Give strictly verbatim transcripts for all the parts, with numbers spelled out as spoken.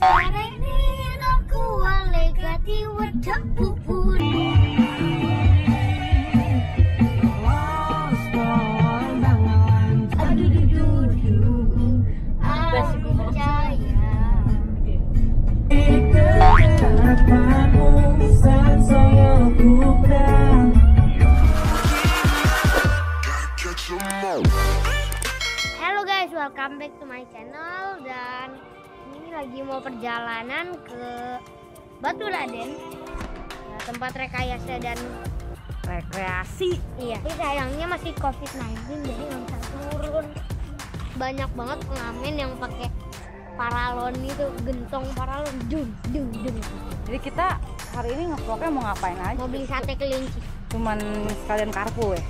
Halo guys, welcome back to my channel. Dan ini lagi mau perjalanan ke Baturaden, ya, tempat rekayasa dan rekreasi. Iya, tapi sayangnya masih covid sembilan belas jadi nggak bisa turun. Banyak banget pengamen yang pakai paralon itu, gentong paralon, dung dung dung. Jadi kita hari ini ngevlognya mau ngapain aja? Mau beli sate kelinci. Cuman sekalian karpu ya.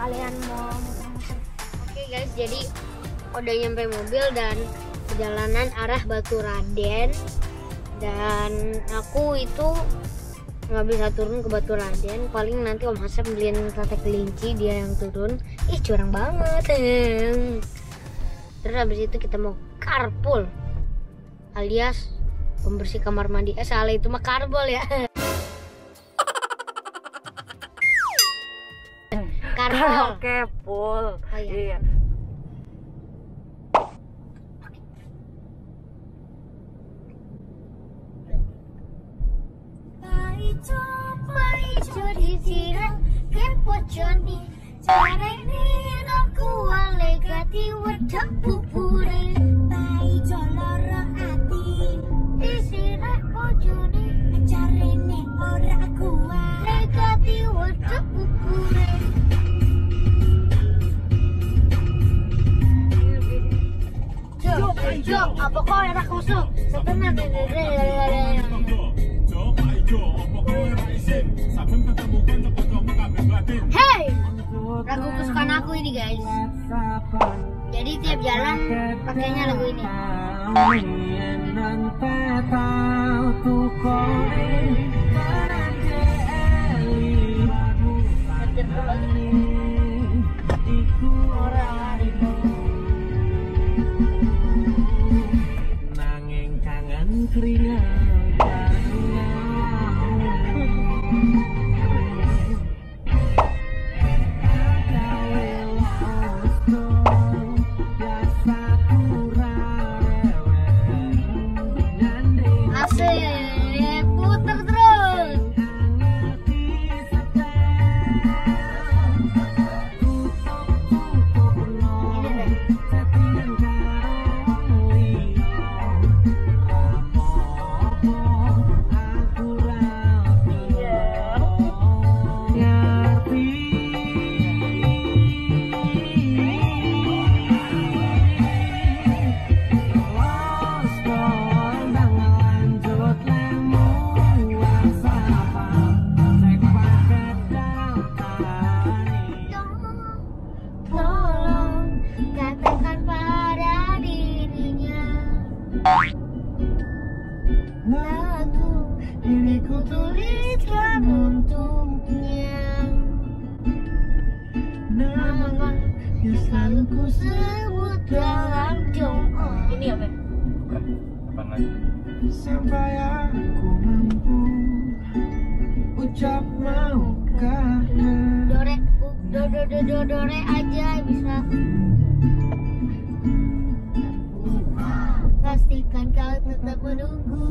Kalian mau muter-muter. Oke guys, jadi udah nyampe mobil dan perjalanan arah Baturaden, dan aku itu nggak bisa turun ke Baturaden. Paling nanti Om Hasep beliin sate kelinci, dia yang turun. Ih, curang banget. Terus habis itu kita mau carpool, alias pembersih kamar mandi. Eh, salah, itu mah carpool ya. Karena oke, pool. Oh, iya. Iya. Hey, lagu kesukaan aku ini guys. Jadi tiap jalan pakainya lagu ini. Sampai aku mampu ucap maukah dore do do do do dore aja bisa. Pastikan kau tetap menunggu,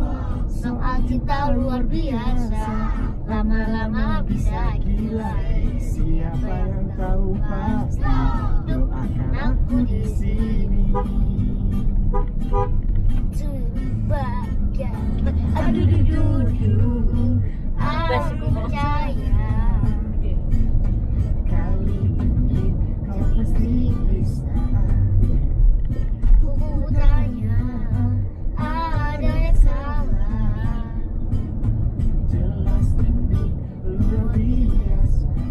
soal cinta luar biasa, lama-lama bisa gila. Siapa yang tahu pasti, doakan aku di sini. Aduh, duh, duh, duh, aku percaya kali ini kau pasti bisa. Ku tanya ada yang salah, jelas ini luar biasa.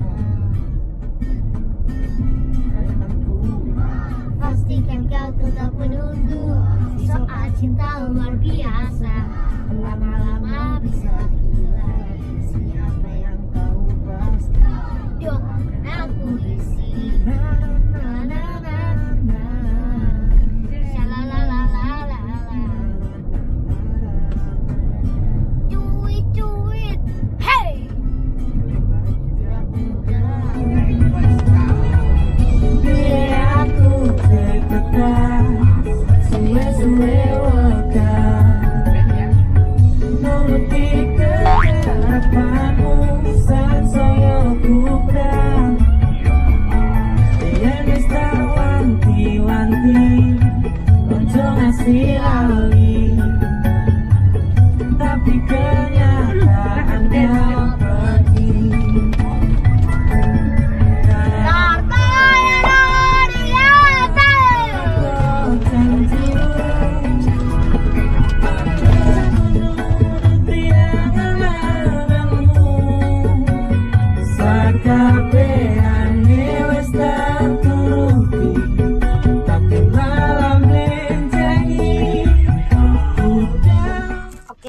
Pastikan kau tetap menunggu, soal cinta luar biasa, lama-lama bisa hilang. Siapa yang tahu pasti, doakan aku di sini. Shalalalalala.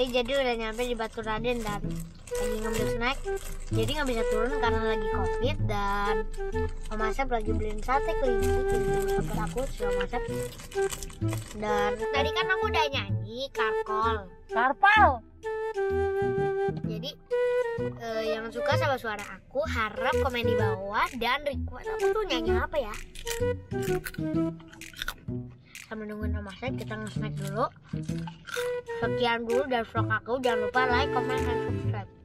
jadi udah nyampe di Baturaden dan lagi ngambil snack, jadi nggak bisa turun karena lagi covid. Dan Om Asep lagi beliin sate kelinci untuk aku sama Asep. Dan tadi kan aku udah nyanyi karkol karpal, jadi eh, yang suka sama suara aku harap komen di bawah dan request aku tuh nyanyi apa ya. Sambil nungguin Om Asep, kita nge-snack dulu. Sekian dulu dari vlog aku. Jangan lupa like, comment, dan subscribe.